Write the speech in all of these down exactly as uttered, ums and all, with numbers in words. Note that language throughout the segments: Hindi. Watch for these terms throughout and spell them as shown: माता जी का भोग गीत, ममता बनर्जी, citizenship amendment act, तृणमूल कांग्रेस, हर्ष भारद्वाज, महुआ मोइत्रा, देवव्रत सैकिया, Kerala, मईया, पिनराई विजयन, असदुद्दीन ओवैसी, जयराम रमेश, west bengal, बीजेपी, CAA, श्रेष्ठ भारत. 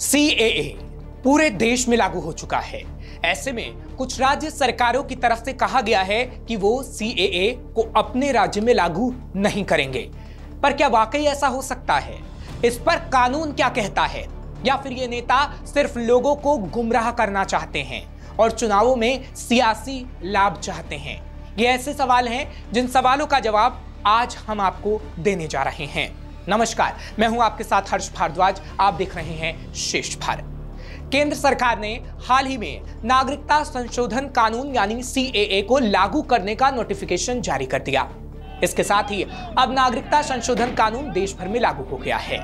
सी ए ए पूरे देश में लागू हो चुका है। ऐसे में कुछ राज्य सरकारों की तरफ से कहा गया है कि वो सी ए ए को अपने राज्य में लागू नहीं करेंगे, पर क्या वाकई ऐसा हो सकता है? इस पर कानून क्या कहता है, या फिर ये नेता सिर्फ लोगों को गुमराह करना चाहते हैं और चुनावों में सियासी लाभ चाहते हैं? ये ऐसे सवाल हैं जिन सवालों का जवाब आज हम आपको देने जा रहे हैं। नमस्कार, मैं हूं आपके साथ हर्ष भारद्वाज, आप देख रहे हैं श्रेष्ठ भारत। केंद्र सरकार ने हाल ही में नागरिकता संशोधन कानून यानी सी ए ए को लागू करने का नोटिफिकेशन जारी कर दिया। इसके साथ ही अब नागरिकता संशोधन कानून देश भर में लागू हो गया है,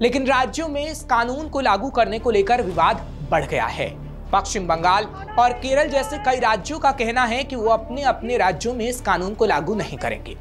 लेकिन राज्यों में इस कानून को लागू करने को लेकर विवाद बढ़ गया है। पश्चिम बंगाल और केरल जैसे कई राज्यों का कहना है कि वो अपने अपने राज्यों में इस कानून को लागू नहीं करेंगे।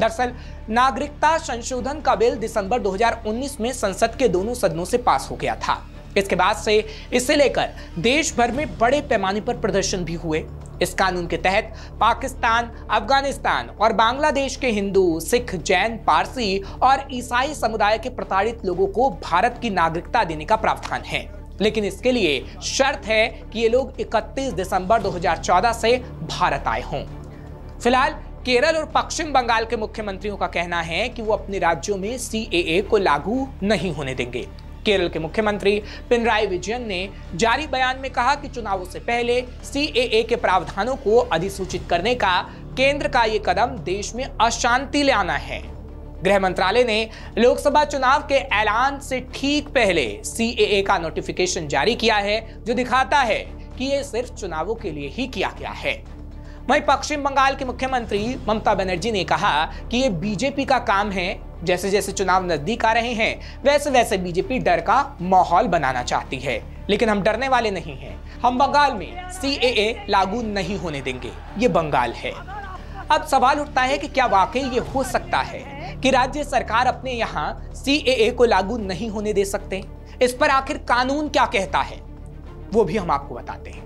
दरअसल नागरिकता संशोधन का बिल दिसंबर दो हज़ार उन्नीस में संसद के दोनों सदनों से पास हो गया था। इसके बाद से इसे लेकर देश भर में बड़े पैमाने पर प्रदर्शन भी हुए। इस कानून के तहत पाकिस्तान, अफगानिस्तान और बांग्लादेश के हिंदू, सिख, जैन, पारसी और ईसाई समुदाय के प्रताड़ित लोगों को भारत की नागरिकता देने का प्रावधान है, लेकिन इसके लिए शर्त है कि ये लोग इकतीस दिसंबर दो हज़ार चौदह से भारत आए हों। फिलहाल केरल और पश्चिम बंगाल के मुख्यमंत्रियों का कहना है कि वो अपने राज्यों में सी ए ए को लागू नहीं होने देंगे। केरल के मुख्यमंत्री पिनराई विजयन ने जारी बयान में कहा कि चुनावों से पहले सी ए ए के प्रावधानों को अधिसूचित करने का केंद्र का ये कदम देश में अशांति ले आना है। गृह मंत्रालय ने लोकसभा चुनाव के ऐलान से ठीक पहले सी ए ए का नोटिफिकेशन जारी किया है, जो दिखाता है कि ये सिर्फ चुनावों के लिए ही किया गया है। वहीं पश्चिम बंगाल के मुख्यमंत्री ममता बनर्जी ने कहा कि ये बीजेपी का काम है। जैसे जैसे चुनाव नजदीक आ रहे हैं, वैसे वैसे बीजेपी डर का माहौल बनाना चाहती है, लेकिन हम डरने वाले नहीं हैं। हम बंगाल में सी ए ए लागू नहीं होने देंगे, ये बंगाल है। अब सवाल उठता है कि क्या वाकई ये हो सकता है कि राज्य सरकार अपने यहाँ सी ए ए को लागू नहीं होने दे सकते? इस पर आखिर कानून क्या कहता है, वो भी हम आपको बताते हैं।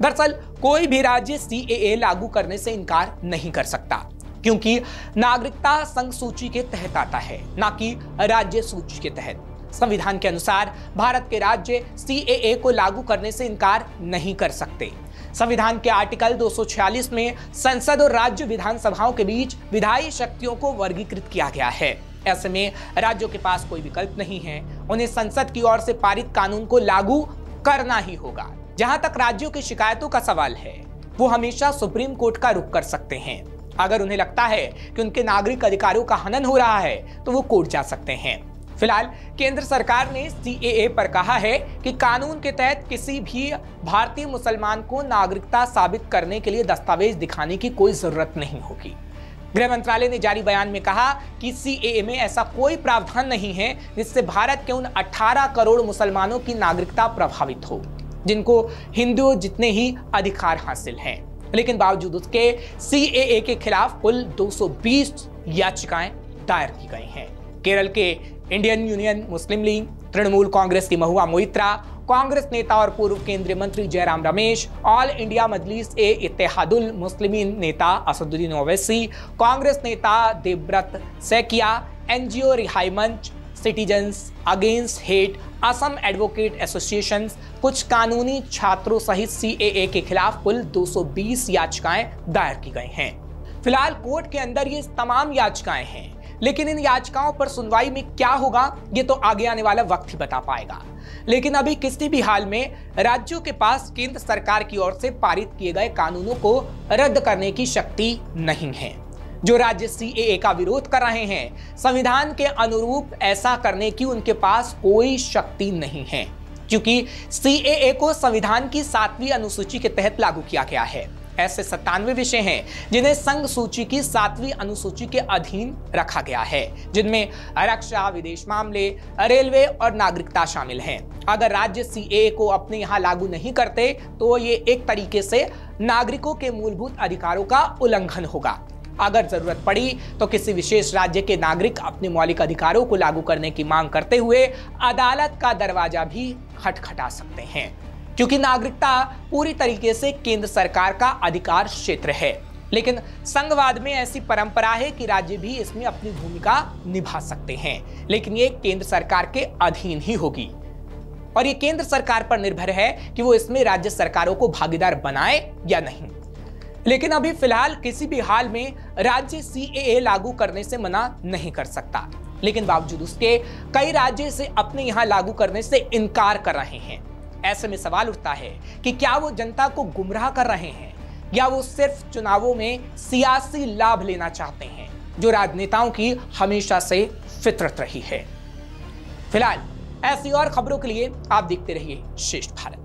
दरअसल कोई भी राज्य सी ए ए लागू करने से इनकार नहीं कर सकता, क्योंकि नागरिकता संघ सूची के तहत आता है, ना कि राज्य सूची के तहत। संविधान के अनुसार भारत के राज्य सी ए ए को लागू करने से इनकार नहीं कर सकते। संविधान के आर्टिकल दो सौ छियालीस में संसद और राज्य विधानसभाओं के बीच विधायी शक्तियों को वर्गीकृत किया गया है। ऐसे में राज्यों के पास कोई विकल्प नहीं है, उन्हें संसद की ओर से पारित कानून को लागू करना ही होगा। जहां तक राज्यों की शिकायतों का सवाल है, वो हमेशा सुप्रीम कोर्ट का रुख कर सकते हैं। अगर उन्हें लगता है कि उनके नागरिक अधिकारों का हनन हो रहा है, तो वो कोर्ट जा सकते हैं। फिलहाल केंद्र सरकार ने सी ए ए पर कहा है कि कानून के तहत किसी भी भारतीय मुसलमान को नागरिकता साबित करने के लिए दस्तावेज दिखाने की कोई जरूरत नहीं होगी। गृह मंत्रालय ने जारी बयान में कहा कि सी ए ए में ऐसा कोई प्रावधान नहीं है जिससे भारत के उन अठारह करोड़ मुसलमानों की नागरिकता प्रभावित हो, जिनको हिंदुओं जितने ही अधिकार हासिल हैं। लेकिन बावजूद उसके सी ए ए के खिलाफ कुल दो सौ बीस याचिकाएं दायर की गई हैं। केरल के इंडियन यूनियन मुस्लिम लीग, तृणमूल कांग्रेस की महुआ मोइत्रा, कांग्रेस नेता और पूर्व केंद्रीय मंत्री जयराम रमेश, ऑल इंडिया मजलिस ए इत्तेहादुल मुस्लिमीन नेता असदुद्दीन ओवैसी, कांग्रेस नेता देवव्रत सैकिया, एन जी ओ Rihai Manch, citizens against hate, Assam advocate associations, कुछ कानूनी छात्रों सहित सी ए ए के खिलाफ कुल दो सौ बीस याचिकाएं दायर की गई हैं। फिलहाल कोर्ट के अंदर ये तमाम याचिकाएं हैं, लेकिन इन याचिकाओं पर सुनवाई में क्या होगा, ये तो आगे आने वाला वक्त ही बता पाएगा। लेकिन अभी किसी भी हाल में राज्यों के पास केंद्र सरकार की ओर से पारित किए गए कानूनों को रद्द करने की शक्ति नहीं है। जो राज्य सी ए ए का विरोध कर रहे हैं, संविधान के अनुरूप ऐसा करने की उनके पास कोई शक्ति नहीं है, क्योंकि सी ए ए को संविधान की सातवीं अनुसूची के तहत लागू किया गया है। ऐसे सत्तानवे विषय हैं जिन्हें संघ सूची की सातवीं अनुसूची के अधीन रखा गया है, जिनमें रक्षा, विदेश मामले, रेलवे और नागरिकता शामिल हैं। अगर राज्य सी ए ए को अपने यहाँ लागू नहीं करते, तो ये एक तरीके से नागरिकों के मूलभूत अधिकारों का उल्लंघन होगा। अगर जरूरत पड़ी तो किसी विशेष राज्य के नागरिक अपने मौलिक अधिकारों को लागू करने की मांग करते हुए अदालत का दरवाजा भी खटखटा सकते हैं, क्योंकि नागरिकता पूरी तरीके से केंद्र सरकार का अधिकार क्षेत्र है। लेकिन संघवाद में ऐसी परंपरा है कि राज्य भी इसमें अपनी भूमिका निभा सकते हैं, लेकिन ये केंद्र सरकार के अधीन ही होगी। और ये केंद्र सरकार पर निर्भर है कि वो इसमें राज्य सरकारों को भागीदार बनाए या नहीं। लेकिन अभी फिलहाल किसी भी हाल में राज्य सी ए ए लागू करने से मना नहीं कर सकता, लेकिन बावजूद उसके कई राज्य इसे अपने यहाँ लागू करने से इनकार कर रहे हैं। ऐसे में सवाल उठता है कि क्या वो जनता को गुमराह कर रहे हैं या वो सिर्फ चुनावों में सियासी लाभ लेना चाहते हैं, जो राजनेताओं की हमेशा से फितरत रही है। फिलहाल ऐसी और खबरों के लिए आप देखते रहिए श्रेष्ठ भारत।